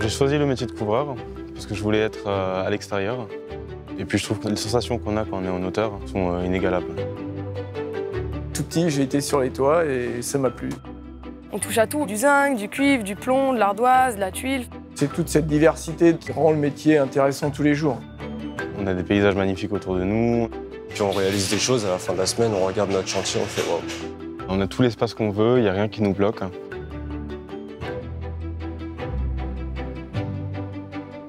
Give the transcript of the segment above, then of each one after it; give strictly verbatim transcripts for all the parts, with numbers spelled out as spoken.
J'ai choisi le métier de couvreur parce que je voulais être à l'extérieur. Et puis je trouve que les sensations qu'on a quand on est en hauteur sont inégalables. Tout petit, j'ai été sur les toits et ça m'a plu. On touche à tout, du zinc, du cuivre, du plomb, de l'ardoise, de la tuile. C'est toute cette diversité qui rend le métier intéressant tous les jours. On a des paysages magnifiques autour de nous. Puis on réalise des choses, à la fin de la semaine, on regarde notre chantier, on fait waouh. On a tout l'espace qu'on veut, il n'y a rien qui nous bloque.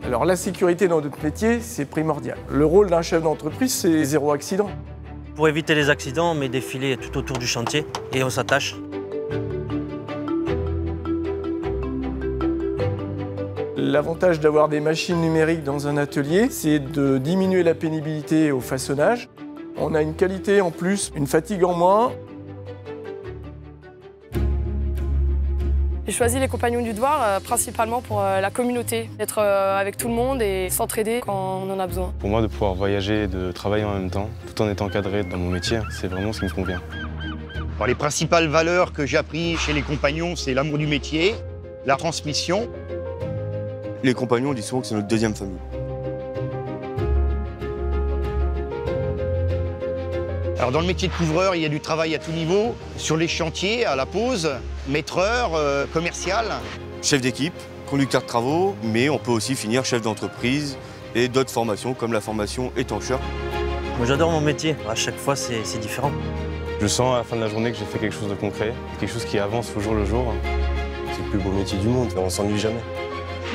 Alors la sécurité dans notre métier, c'est primordial. Le rôle d'un chef d'entreprise, c'est zéro accident. Pour éviter les accidents, on met des filets tout autour du chantier et on s'attache. L'avantage d'avoir des machines numériques dans un atelier, c'est de diminuer la pénibilité au façonnage. On a une qualité en plus, une fatigue en moins. J'ai choisi les Compagnons du Devoir euh, principalement pour euh, la communauté, d'être euh, avec tout le monde et s'entraider quand on en a besoin. Pour moi, de pouvoir voyager et de travailler en même temps, tout en étant cadré dans mon métier, c'est vraiment ce qui me convient. Alors, les principales valeurs que j'ai apprises chez les Compagnons, c'est l'amour du métier, la transmission. Les Compagnons, on dit souvent que c'est notre deuxième famille. Alors dans le métier de couvreur, il y a du travail à tout niveau, sur les chantiers, à la pause, maîtreur, euh, commercial. Chef d'équipe, conducteur de travaux, mais on peut aussi finir chef d'entreprise et d'autres formations comme la formation étancheur. Moi j'adore mon métier, à chaque fois c'est différent. Je sens à la fin de la journée que j'ai fait quelque chose de concret, quelque chose qui avance au jour le jour. C'est le plus beau métier du monde, on s'ennuie jamais.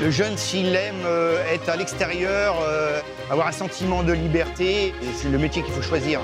Le jeune, s'il aime euh, être à l'extérieur, euh, avoir un sentiment de liberté, c'est le métier qu'il faut choisir.